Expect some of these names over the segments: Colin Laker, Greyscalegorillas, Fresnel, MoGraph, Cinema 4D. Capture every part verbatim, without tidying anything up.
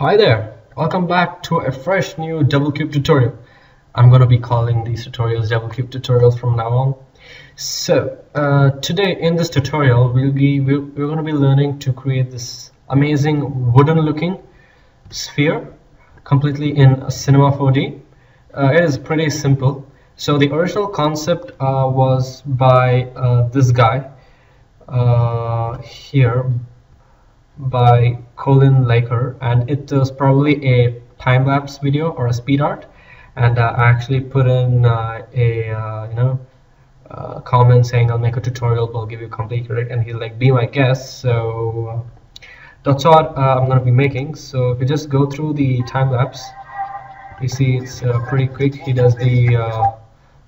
Hi there, welcome back to a fresh new Double Cube tutorial. I'm going to be calling these tutorials Double Cube tutorials from now on. So uh, today in this tutorial we'll be we're, we're going to be learning to create this amazing wooden looking sphere completely in Cinema four D. Uh, it is pretty simple. So the original concept uh, was by uh, this guy uh, here, by Colin Laker, and it was probably a time-lapse video or a speed art, and uh, I actually put in uh, a uh, you know uh, comment saying I'll make a tutorial but I'll give you complete credit, and he's like, be my guest. So uh, that's what uh, I'm gonna be making. So if you just go through the time-lapse, you see it's uh, pretty quick. He does the uh,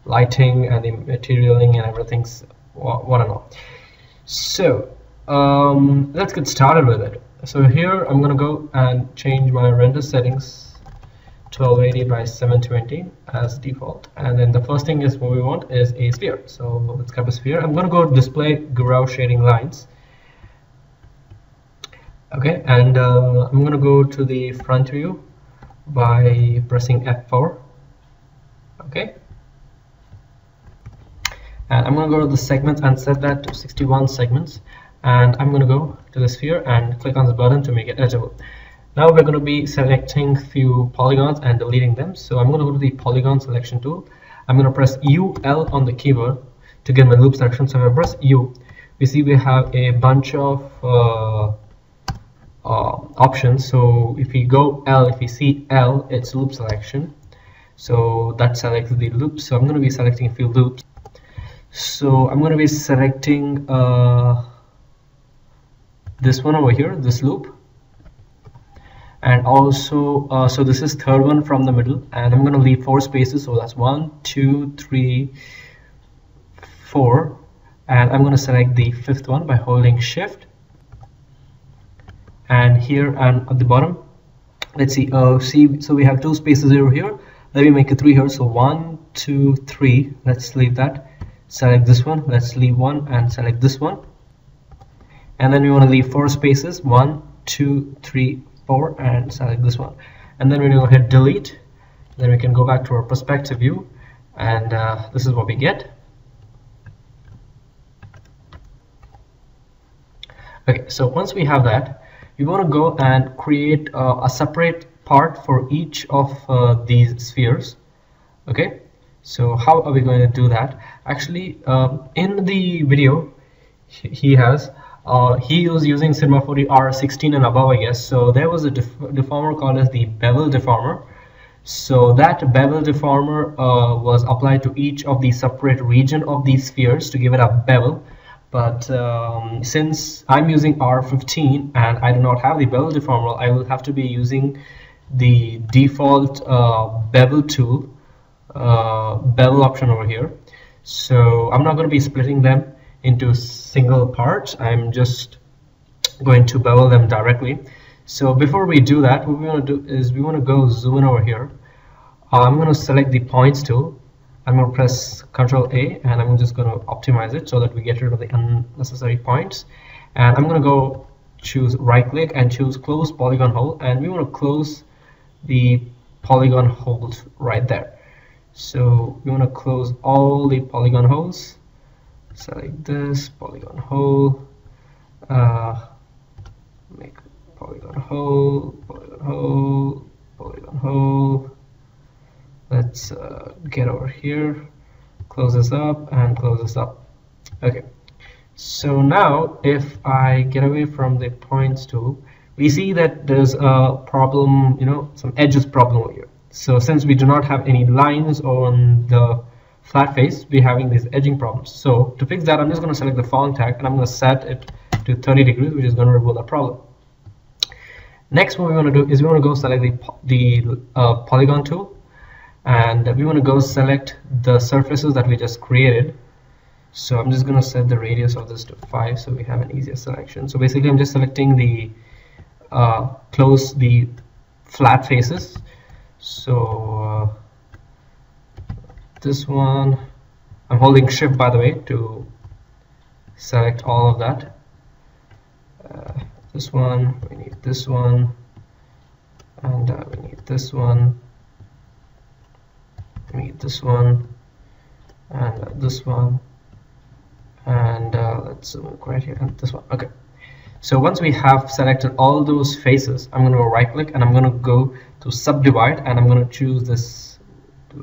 lighting and the materialing and everything's what and all. So Um, let's get started with it. So here I'm gonna go and change my render settings twelve eighty by seven twenty as default, and then the first thing is what we want is a sphere. So let's grab a sphere. I'm gonna go display grow shading lines. Okay, and uh, I'm gonna go to the front view by pressing F four. Okay, and I'm gonna go to the segments and set that to sixty-one segments. And I'm going to go to the sphere and click on this button to make it editable. Now we're going to be selecting few polygons and deleting them. So I'm going to go to the polygon selection tool. I'm going to press U L on the keyboard to get my loop selection. So if I press U, we see we have a bunch of uh, uh, options. So if we go L, if we see L, it's loop selection. So that selects the loop. So I'm going to be selecting a few loops. So I'm going to be selecting Uh, this one over here, this loop, and also uh, so this is third one from the middle, and I'm gonna leave four spaces, so that's one two three four, and I'm gonna select the fifth one by holding shift, and here and at the bottom let's see uh, see so we have two spaces over here. Let me make it three here, so one two three, let's leave that, select this one, let's leave one and select this one. And then we want to leave four spaces, one, two, three, four, and select this one. And then we're going to hit delete. Then we can go back to our perspective view, and uh, this is what we get. Okay, so once we have that, we want to go and create uh, a separate part for each of uh, these spheres. Okay, so how are we going to do that? Actually, um, in the video, he has. Uh, he was using Cinema four D R sixteen and above, I guess. So there was a def deformer called as the bevel deformer. So that bevel deformer uh, was applied to each of the separate region of these spheres to give it a bevel. But um, since I'm using R fifteen and I do not have the bevel deformer, I will have to be using the default uh, bevel tool, uh, bevel option over here. So I'm not going to be splitting them into single parts. I'm just going to bevel them directly. So before we do that, what we want to do is we want to go zoom in over here. uh, I'm going to select the points tool. I'm going to press Ctrl A, and I'm just going to optimize it so that we get rid of the unnecessary points. And I'm going to go choose right click and choose close polygon hole, and we want to close the polygon holes right there. So we want to close all the polygon holes. Select this polygon hole, uh, make polygon hole, polygon hole, polygon hole. Let's uh, get over here, close this up and close this up. Okay, so now if I get away from the points tool, we see that there's a problem, you know, some edges problem over here. So since we do not have any lines on the flat face, we're having these edging problems. So to fix that, I'm just going to select the font tag, and I'm going to set it to thirty degrees, which is going to remove that problem. Next, what we want to do is we want to go select the, the uh, polygon tool, and we want to go select the surfaces that we just created. So I'm just going to set the radius of this to five, so we have an easier selection. So basically, I'm just selecting the uh, close the flat faces. So uh, this one, I'm holding shift by the way to select all of that. Uh, this one, we need this one, and uh, we need this one, we need this one, and uh, this one, and uh, let's zoom right here, and this one. Okay, so once we have selected all those faces, I'm going to right click and I'm going to go to subdivide, and I'm going to choose this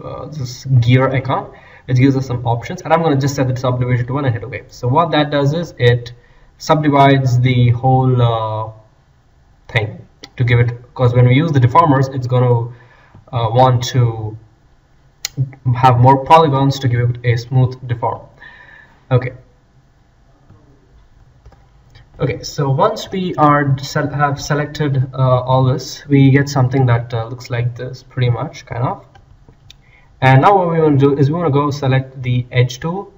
uh, this gear icon. It gives us some options, and I'm going to just set the subdivision to one and hit OK. So what that does is it subdivides the whole uh, thing to give it, because when we use the deformers, it's going to uh, want to have more polygons to give it a smooth deform. Okay. Okay, so once we are se have selected uh, all this, we get something that uh, looks like this, pretty much, kind of. And now what we want to do is we want to go select the edge tool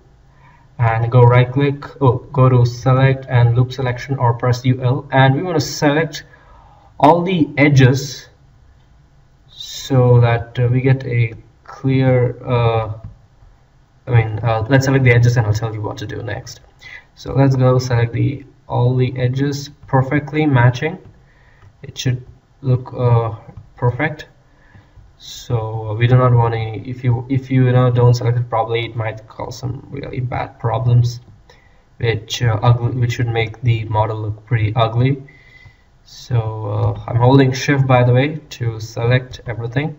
and go right click, oh, go to select and loop selection, or press U L, and we want to select all the edges so that uh, we get a clear, uh, I mean, uh, let's select the edges and I'll tell you what to do next. So let's go select the all the edges perfectly matching. It should look uh, perfect. So we do not want any, if you if you, you know, don't select it properly, it might cause some really bad problems, which uh, ugly, which should make the model look pretty ugly. So uh, I'm holding shift, by the way, to select everything.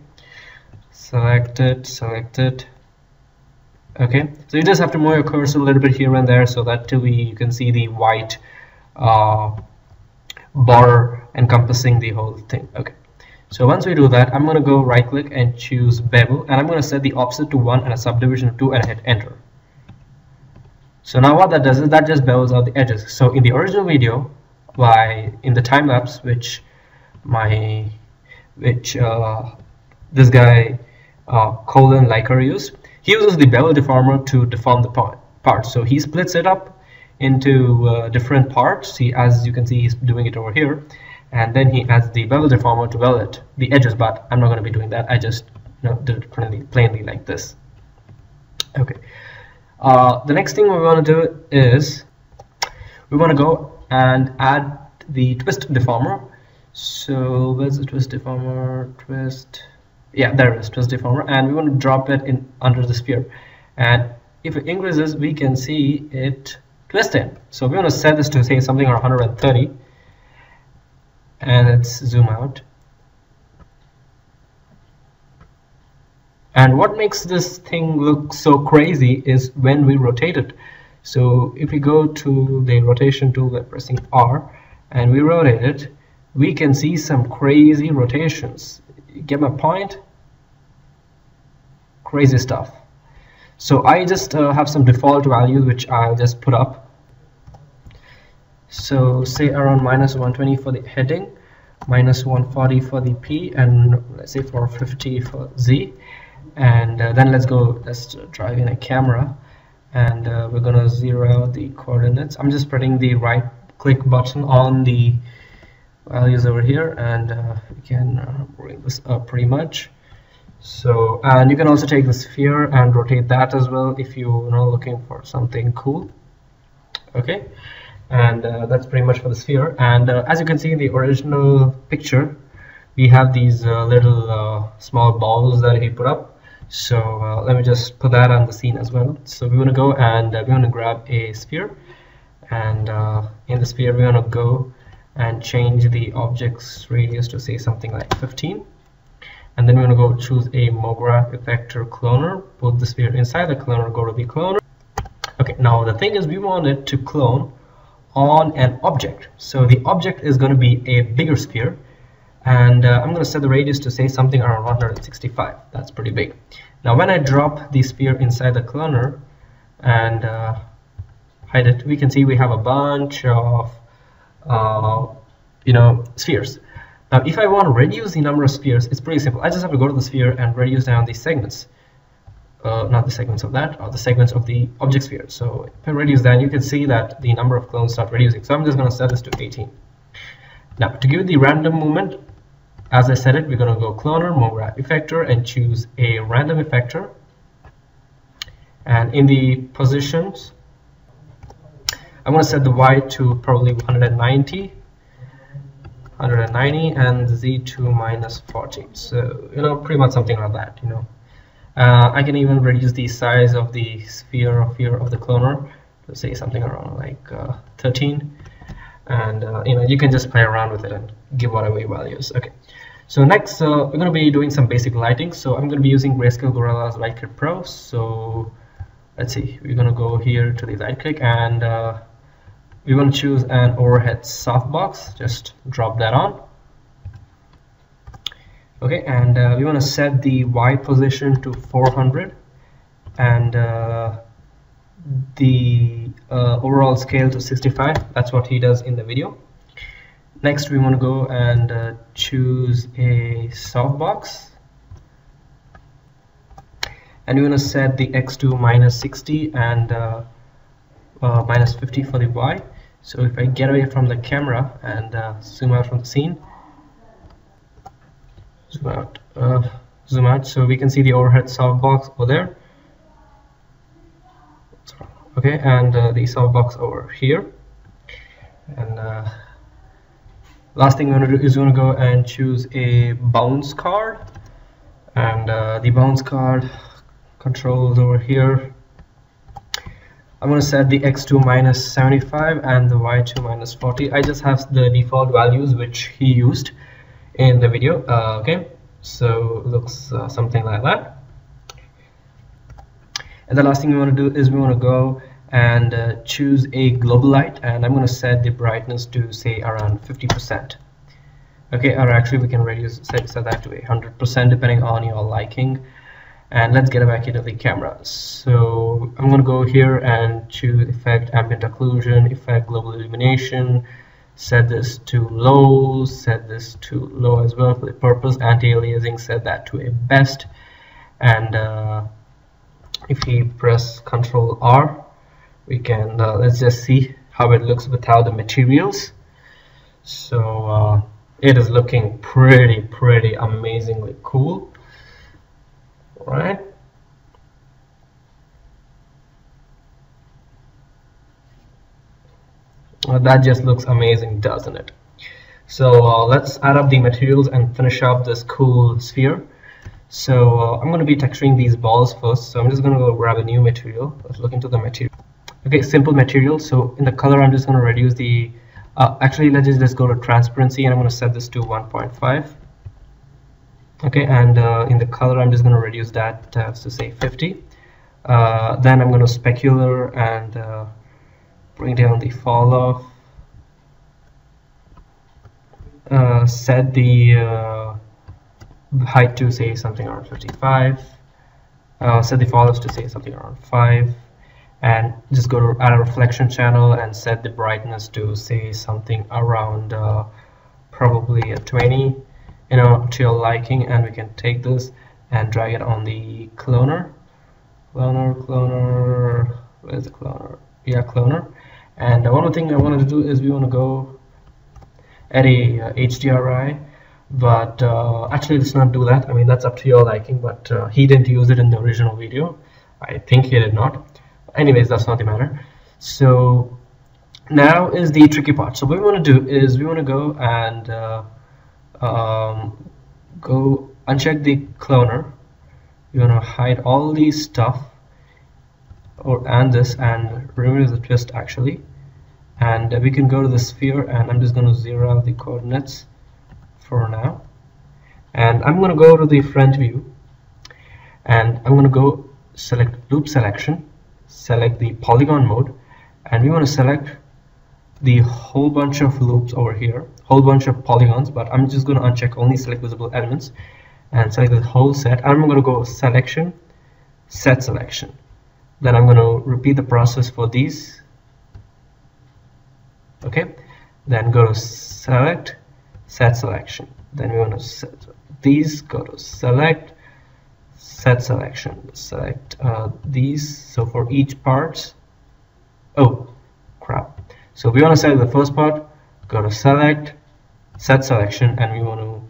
Select it, select it. Okay, so you just have to move your cursor a little bit here and there so that till we you can see the white uh, border encompassing the whole thing. Okay, so once we do that, I'm going to go right click and choose bevel, and I'm going to set the offset to one and a subdivision of two and hit enter. So now what that does is that just bevels out the edges. So in the original video, why in the time lapse which my which uh, this guy uh, Colin Laker used, he uses the bevel deformer to deform the part, part. So he splits it up into uh, different parts. He, as you can see, he's doing it over here, and then he adds the bevel deformer to bevel it, the edges. But I'm not going to be doing that. I just, you know, did it plainly, plainly like this. Okay. Uh, the next thing we want to do is we want to go and add the twist deformer. So where's the twist deformer? Twist. Yeah, there is twist deformer, and we want to drop it in under the sphere, and if it increases we can see it twisting. So we want to set this to say something around one hundred thirty, and let's zoom out. And what makes this thing look so crazy is when we rotate it. So if we go to the rotation tool by pressing R and we rotate it, we can see some crazy rotations. Get my point? Crazy stuff. So I just uh, have some default values which I'll just put up. So say around minus one twenty for the heading, minus one forty for the P, and let's say four fifty for Z. And uh, then let's go, let's drive in a camera, and uh, we're gonna zero out the coordinates. I'm just putting the right click button on the values over here, and uh, we can uh, bring this up pretty much. So, and you can also take the sphere and rotate that as well if you're not looking for something cool. Okay, and uh, that's pretty much for the sphere. And uh, as you can see in the original picture, we have these uh, little uh, small balls that he put up. So uh, let me just put that on the scene as well. So we want to go and uh, we want to grab a sphere, and uh, in the sphere we want to go and change the object's radius to say something like fifteen, and then we're going to go choose a MoGraph effector cloner, put the sphere inside the cloner, go to the cloner. Okay, now the thing is we want it to clone on an object, so the object is going to be a bigger sphere, and uh, I'm going to set the radius to say something around one hundred sixty-five. That's pretty big. Now when I drop the sphere inside the cloner and uh, hide it, we can see we have a bunch of uh you know spheres. Now if I want to reduce the number of spheres, it's pretty simple. I just have to go to the sphere and reduce down the segments, uh not the segments of that, or the segments of the object sphere. So if I reduce that, you can see that the number of clones start reducing. So I'm just going to set this to eighteen. Now to give it the random movement, as I said it, we're going to go cloner, MoGraph effector, and choose a random effector, and in the positions I'm going to set the Y to probably one hundred ninety, one hundred ninety and Z two minus forty. So, you know, pretty much something like that, you know. Uh, I can even reduce the size of the sphere of sphere of the cloner to say something around like uh, thirteen. And, uh, you know, you can just play around with it and give whatever your values. Okay. So next, uh, we're going to be doing some basic lighting. So I'm going to be using Greyscale Gorilla's Lightkit Pro. So let's see, we're going to go here to the right click and uh, we want to choose an overhead softbox. Just drop that on. Okay, and uh, we want to set the Y position to four hundred and uh, the uh, overall scale to sixty-five. That's what he does in the video. Next, we want to go and uh, choose a softbox. And we want to set the X to minus sixty and uh, uh, minus fifty for the Y. So if I get away from the camera and uh, zoom out from the scene, zoom out, uh, zoom out, so we can see the overhead softbox over there. Okay, and uh, the softbox over here. And uh, last thing we're going to do is we're going to go and choose a bounce card. And uh, the bounce card controls over here. I'm going to set the X to minus seventy-five and the Y to minus forty. I just have the default values which he used in the video. Uh, okay, so looks uh, something like that. And the last thing we want to do is we want to go and uh, choose a global light, and I'm going to set the brightness to say around fifty percent. Okay, or actually we can reduce set, set that to one hundred percent depending on your liking. And let's get back into the camera. So I'm going to go here and choose effect, ambient occlusion, effect, global illumination. Set this to low, set this to low as well for the purpose. Anti-aliasing, set that to a best. And uh, if we press Control R, we can uh, let's just see how it looks without the materials. So uh, it is looking pretty, pretty amazingly cool. All right. Well, that just looks amazing, doesn't it? So uh, let's add up the materials and finish up this cool sphere. So uh, I'm going to be texturing these balls first. So I'm just going to go grab a new material. Let's look into the material. Okay, simple material. So in the color, I'm just going to reduce the. Uh, actually, let's just let's go to transparency, and I'm going to set this to one point five. Okay, and uh, in the color, I'm just going to reduce that uh, to say fifty. Uh, then I'm going to specular and. Uh, Bring down the fall off. Uh, set the uh, height to say something around fifty-five. Uh, set the fall offs to say something around five. And just go to add a reflection channel and set the brightness to say something around uh, probably a twenty, you know, to your liking. And we can take this and drag it on the cloner. Cloner, cloner. Where's the cloner? Yeah, cloner. And one more thing I wanted to do is we want to go at a uh, H D R I, but uh, actually let's not do that. I mean, that's up to your liking, but uh, he didn't use it in the original video. I think he did not. Anyways, that's not the matter. So now is the tricky part. So what we want to do is we want to go and uh, um, go uncheck the cloner. You want to hide all these stuff. Or and this and remove the twist actually, and we can go to the sphere, and I'm just going to zero out the coordinates for now, and I'm going to go to the front view, and I'm going to go select loop selection, select the polygon mode, and we want to select the whole bunch of loops over here, whole bunch of polygons, but I'm just going to uncheck only select visible elements and select the whole set. I'm going to go selection, set selection. Then I'm going to repeat the process for these. Okay, then go to select, set selection. Then we want to set these, go to select, set selection, select uh, these. So for each part, oh crap. So we want to select the first part, go to select, set selection, and we want to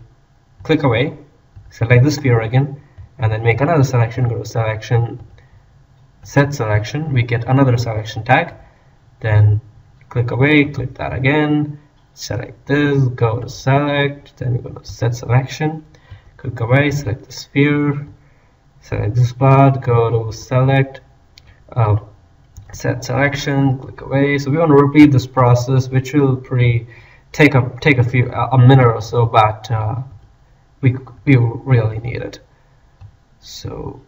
click away, select the sphere again, and then make another selection, go to selection, set selection, we get another selection tag, then click away, click that again, select this, go to select, then you go to set selection, click away, select the sphere, select this part, go to select, uh, set selection, click away. So we want to repeat this process, which will pretty take a take a few a minute or so, but uh, we we really need it. So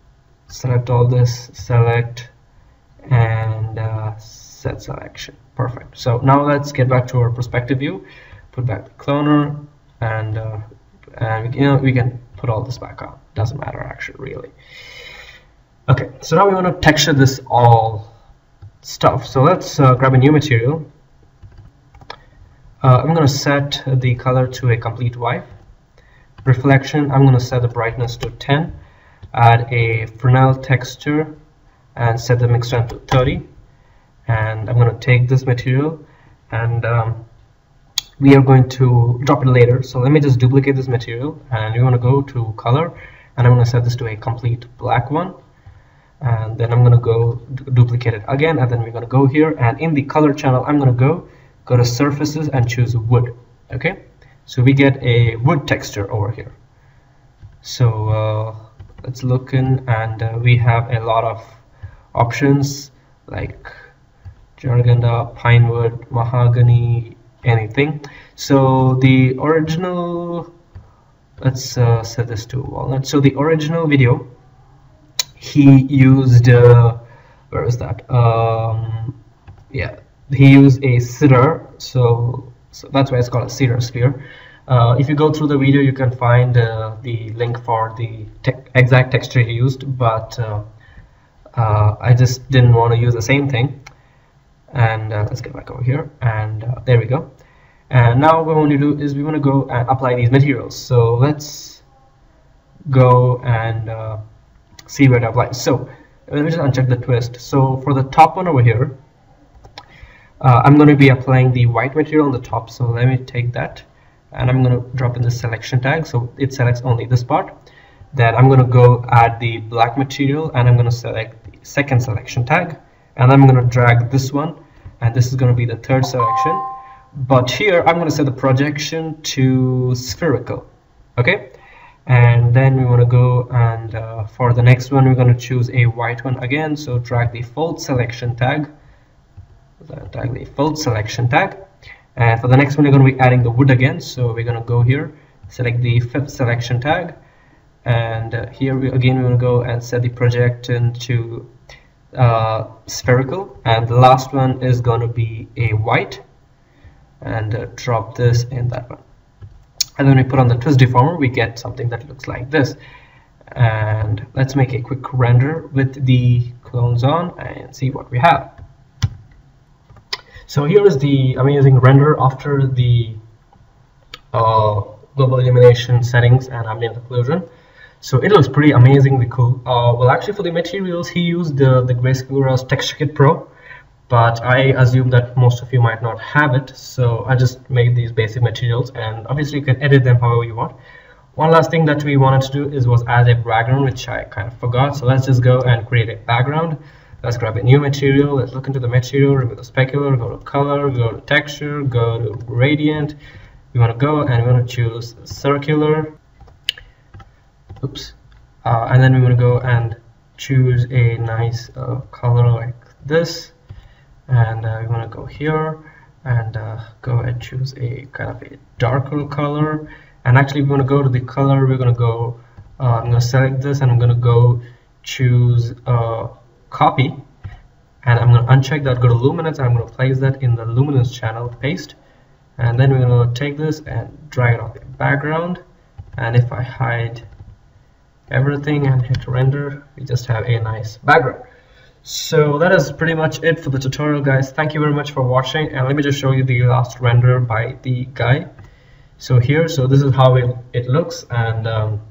select all this, select, and uh, set selection. Perfect. So now let's get back to our perspective view, put back the cloner, and uh, and you know we can put all this back on. Doesn't matter actually, really. Okay. So now we want to texture this all stuff. So let's uh, grab a new material. Uh, I'm going to set the color to a complete white. Reflection, I'm going to set the brightness to ten, add a Fresnel texture, and set the mix time to thirty. And I'm going to take this material, and um, we are going to drop it later. So let me just duplicate this material, and you want to go to color, and I'm going to set this to a complete black one. And then I'm going to go duplicate it again, and then we're going to go here, and in the color channel I'm going to go go to surfaces and choose wood. Okay, so we get a wood texture over here. So uh, let's look in, and uh, we have a lot of options like jargonda, pine wood, mahogany, anything. So the original, let's uh, set this to walnut. So the original video, he used uh, where is that um, yeah, he used a cedar, so, so that's why it's called a cedar sphere. Uh, if you go through the video you can find uh, the link for the te exact texture he used, but uh, uh, I just didn't want to use the same thing. And uh, let's get back over here, and uh, there we go. And now what we want to do is we want to go and apply these materials. So let's go and uh, see where to apply. So let me just uncheck the twist. So for the top one over here, uh, I'm going to be applying the white material on the top. So let me take that, and I'm going to drop in the selection tag, so it selects only this part. Then I'm going to go add the black material, and I'm going to select the second selection tag, and I'm going to drag this one, and this is going to be the third selection. But here I'm going to set the projection to spherical. Okay, and then we want to go, and uh, for the next one we're going to choose a white one again, so drag the fold selection tag, drag the fold selection tag, and for the next one we're going to be adding the wood again, so we're going to go here, select the fifth selection tag, and uh, here we again we want to go and set the projection to uh, spherical, and the last one is going to be a white, and uh, drop this in that one. And then we put on the twist deformer, we get something that looks like this. And let's make a quick render with the clones on and see what we have. So here is the amazing render after the uh, global illumination settings and ambient occlusion. So it looks pretty amazingly cool. Uh, well, actually for the materials he used uh, the Greyscalegorillas Texture Kit Pro, but I assume that most of you might not have it, so I just made these basic materials, and obviously you can edit them however you want. One last thing that we wanted to do is was add a background, which I kind of forgot, so let's just go and create a background. Let's grab a new material, let's look into the material, remove the specular, go to color, go to texture, go to gradient. We want to go and we want to choose circular, oops, uh, and then we want to go and choose a nice uh, color like this. And uh, we want to go here and uh, go and choose a kind of a darker color, and actually we want to go to the color, we're going to go uh, I'm going to select this, and I'm going to go choose uh, copy, and I'm going to uncheck that, go to luminance, and I'm going to place that in the luminance channel, paste, and then we're going to take this and drag it on the background. And if I hide everything and hit render, we just have a nice background. So that is pretty much it for the tutorial, guys. Thank you very much for watching, and let me just show you the last render by the guy. So here, so this is how it, it looks, and um,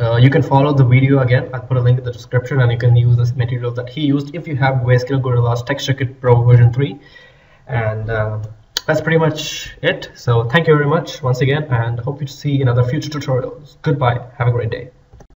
uh, you can follow the video again. I'll put a link in the description, and you can use this material that he used if you have Greyscalegorillas Texture Kit Pro version three. And uh, that's pretty much it. So thank you very much once again, and hope to see you in other future tutorials. Goodbye, have a great day.